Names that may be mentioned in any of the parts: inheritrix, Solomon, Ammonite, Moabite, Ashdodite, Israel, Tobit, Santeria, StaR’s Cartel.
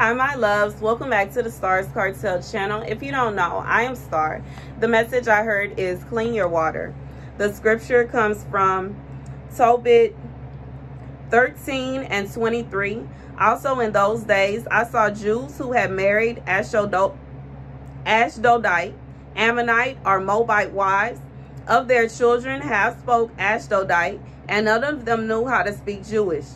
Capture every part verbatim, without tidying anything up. Hi my loves, welcome back to the Stars Cartel channel. If you don't know, I am Star. The message I heard is clean your water. The scripture comes from Tobit thirteen and twenty-three. Also in those days I saw Jews who had married Ashdodite, Ammonite or Moabite wives. Of their children half spoke Ashdodite, and none of them knew how to speak Jewish.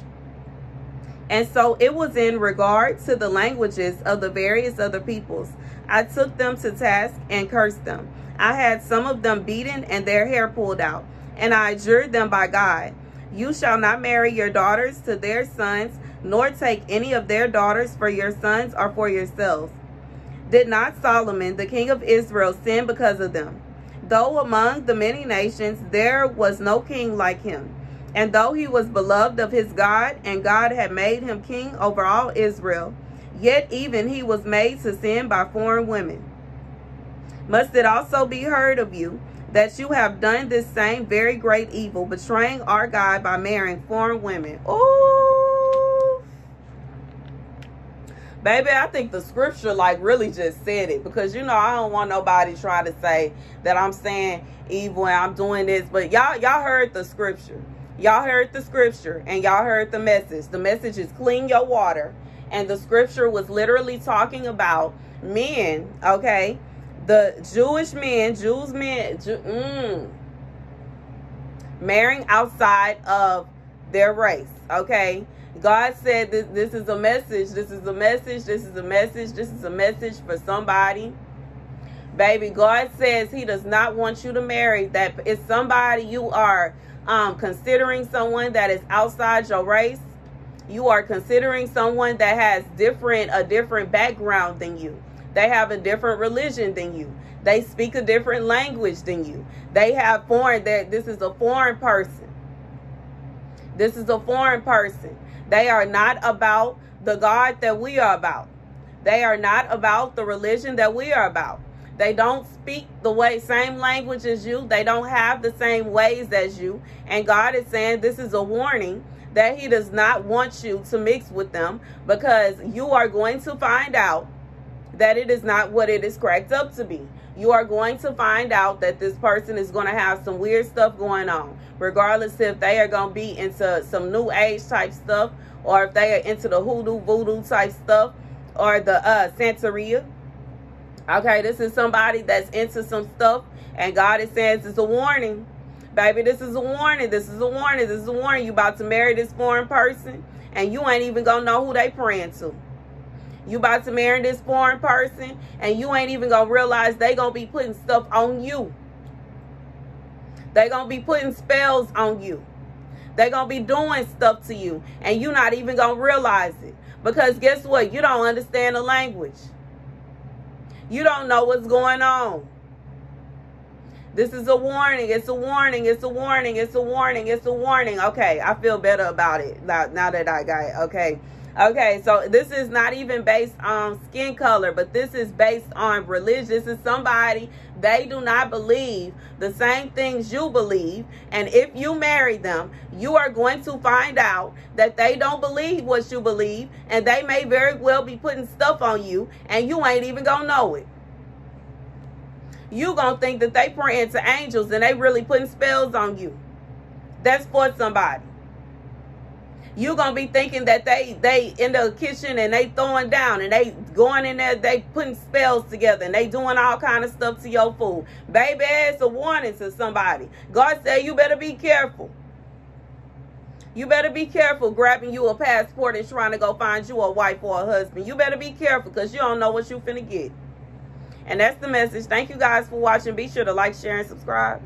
And so it was in regard to the languages of the various other peoples. I took them to task and cursed them. I had some of them beaten and their hair pulled out. And I adjured them by God, you shall not marry your daughters to their sons, nor take any of their daughters for your sons or for yourselves. Did not Solomon, the king of Israel, sin because of them? Though among the many nations there was no king like him. And though he was beloved of his God, and God had made him king over all Israel, yet even he was made to sin by foreign women. Must it also be heard of you that you have done this same very great evil, betraying our God by marrying foreign women? Ooh. Baby, I think the scripture like really just said it, because, you know, I don't want nobody trying to say that I'm saying evil and I'm doing this. But y'all, y'all heard the scripture. Y'all heard the scripture and y'all heard the message. The message is clean your water. And the scripture was literally talking about men, okay? The Jewish men, Jews men, Jew, mm, marrying outside of their race, okay? God said this, this is a message, this is a message, this is a message, this is a message for somebody. Baby, God says he does not want you to marry that. It's somebody you are Um, considering someone that is outside your race. You are considering someone that has different a different background than you. They have a different religion than you. They speak a different language than you. They have foreign, that this is a foreign person. This is a foreign person. They are not about the God that we are about. They are not about the religion that we are about. They don't speak the way, same language as you. They don't have the same ways as you. And God is saying this is a warning that he does not want you to mix with them, because you are going to find out that it is not what it is cracked up to be. You are going to find out that this person is going to have some weird stuff going on, regardless if they are going to be into some new age type stuff, or if they are into the hoodoo voodoo type stuff, or the uh, Santeria. Okay, this is somebody that's into some stuff, and God is saying it's a warning. Baby, this is a warning. This is a warning. This is a warning. You about to marry this foreign person, and you ain't even going to know who they praying to. You about to marry this foreign person, and you ain't even going to realize they going to be putting stuff on you. They going to be putting spells on you. They going to be doing stuff to you, and you not even going to realize it. Because guess what? You don't understand the language. You don't know what's going on. This is a warning. It's a warning. It's a warning. It's a warning. It's a warning. Okay, I feel better about it now, now that I got it. Okay. Okay, so this is not even based on skin color, but this is based on religion. This is somebody, they do not believe the same things you believe. And if you marry them, you are going to find out that they don't believe what you believe. And they may very well be putting stuff on you, and you ain't even going to know it. You going to think that they praying to angels and they really putting spells on you. That's for somebody. You're going to be thinking that they, they in the kitchen and they throwing down and they going in there, they putting spells together and they doing all kind of stuff to your food. Baby, it's a warning to somebody. God said you better be careful. You better be careful grabbing you a passport and trying to go find you a wife or a husband. You better be careful, because you don't know what you finna get. And that's the message. Thank you guys for watching. Be sure to like, share, and subscribe.